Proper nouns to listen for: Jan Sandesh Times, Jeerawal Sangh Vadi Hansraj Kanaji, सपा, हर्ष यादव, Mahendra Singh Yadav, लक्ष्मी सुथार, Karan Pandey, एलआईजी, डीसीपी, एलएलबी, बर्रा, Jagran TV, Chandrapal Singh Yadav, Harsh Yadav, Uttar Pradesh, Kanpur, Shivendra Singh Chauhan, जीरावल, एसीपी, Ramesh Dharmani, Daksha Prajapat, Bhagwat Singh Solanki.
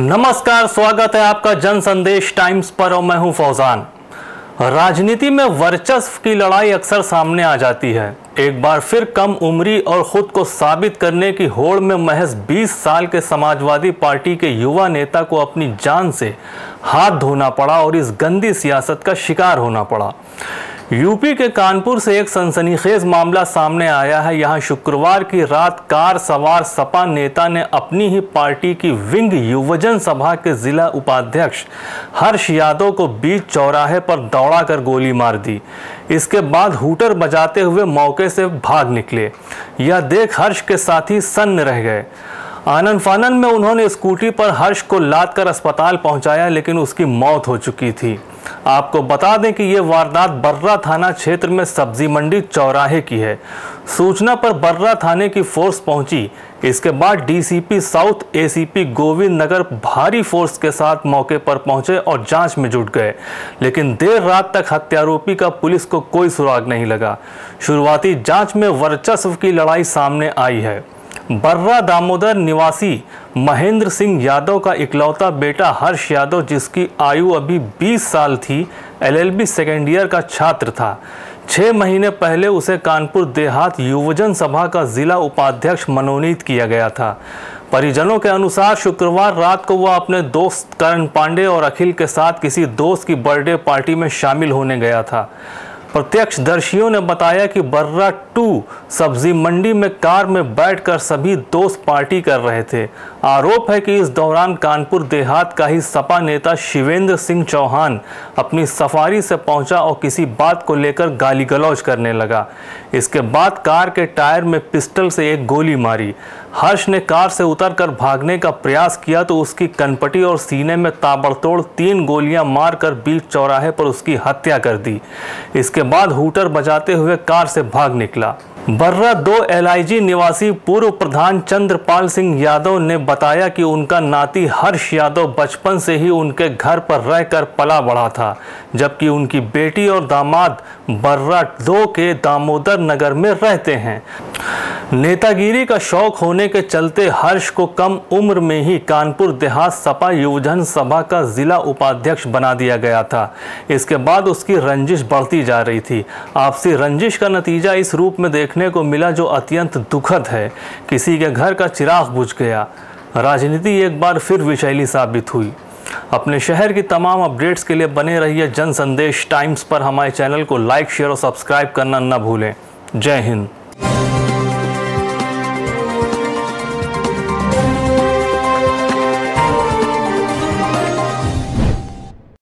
नमस्कार, स्वागत है आपका जन संदेश टाइम्स पर और मैं हूं फौजान। राजनीति में वर्चस्व की लड़ाई अक्सर सामने आ जाती है। एक बार फिर कम उम्री और खुद को साबित करने की होड़ में महज 20 साल के समाजवादी पार्टी के युवा नेता को अपनी जान से हाथ धोना पड़ा और इस गंदी सियासत का शिकार होना पड़ा। यूपी के कानपुर से एक सनसनीखेज मामला सामने आया है। यहाँ शुक्रवार की रात कार सवार सपा नेता ने अपनी ही पार्टी की विंग युवजन सभा के जिला उपाध्यक्ष हर्ष यादव को बीच चौराहे पर दौड़ाकर गोली मार दी। इसके बाद हूटर बजाते हुए मौके से भाग निकले। यह देख हर्ष के साथी सन्न रह गए। आनन फानन में उन्होंने स्कूटी पर हर्ष को लादकर अस्पताल पहुंचाया, लेकिन उसकी मौत हो चुकी थी। आपको बता दें कि ये वारदात बर्रा थाना क्षेत्र में सब्जी मंडी चौराहे की है। सूचना पर बर्रा थाने की फोर्स पहुंची। इसके बाद डीसीपी south एसीपी Govind Nagar भारी फोर्स के साथ मौके पर पहुंचे और जांच में जुट गए, लेकिन देर रात तक हत्यारोपी का पुलिस को कोई सुराग नहीं लगा। शुरुआती जांच में वर्चस्व की लड़ाई सामने आई है। बर्रा दामोदर निवासी महेंद्र सिंह यादव का इकलौता बेटा हर्ष यादव, जिसकी आयु अभी 20 साल थी, एलएलबी सेकेंड ईयर का छात्र था। 6 महीने पहले उसे कानपुर देहात युवजन सभा का जिला उपाध्यक्ष मनोनीत किया गया था। परिजनों के अनुसार शुक्रवार रात को वह अपने दोस्त करण पांडे और अखिल के साथ किसी दोस्त की बर्थडे पार्टी में शामिल होने गया था। प्रत्यक्षदर्शियों ने बताया कि बर्रा 2 सब्जी मंडी में कार में बैठकर सभी दोस्त पार्टी कर रहे थे। आरोप है कि इस दौरान कानपुर देहात का ही सपा नेता शिवेंद्र सिंह चौहान अपनी सफारी से पहुंचा और किसी बात को लेकर गाली गलौज करने लगा। इसके बाद कार के टायर में पिस्टल से एक गोली मारी। हर्ष ने कार से उतरकर भागने का प्रयास किया तो उसकी कनपटी और सीने में ताबड़तोड़ 3 गोलियां मारकर बीच चौराहे पर उसकी हत्या कर दी। इसके बाद हूटर बजाते हुए कार से भाग निकला। बर्रा 2 एलआईजी निवासी पूर्व प्रधान चंद्रपाल सिंह यादव ने बताया कि उनका नाती हर्ष यादव बचपन से ही उनके घर पर रहकर पला बढ़ा था, जबकि उनकी बेटी और दामाद बर्रा 2 के दामोदर नगर में रहते हैं। नेतागिरी का शौक होने के चलते हर्ष को कम उम्र में ही कानपुर देहात सपा युवजन सभा का जिला उपाध्यक्ष बना दिया गया था। इसके बाद उसकी रंजिश बढ़ती जा रही थी। आपसी रंजिश का नतीजा इस रूप में देखने को मिला जो अत्यंत दुखद है। किसी के घर का चिराग बुझ गया। राजनीति एक बार फिर विषैली साबित हुई। अपने शहर की तमाम अपडेट्स के लिए बने रहिए जन संदेश टाइम्स पर। हमारे चैनल को लाइक, शेयर और सब्सक्राइब करना न भूलें। जय हिंद।